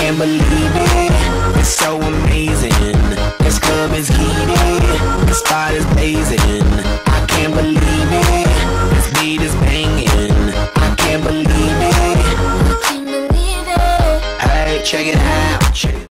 can't believe it. It's so amazing. This club is heated. The spot is blazing. I can't believe it. This beat is banging. I can't believe it. I can't believe it. Hey, check it out.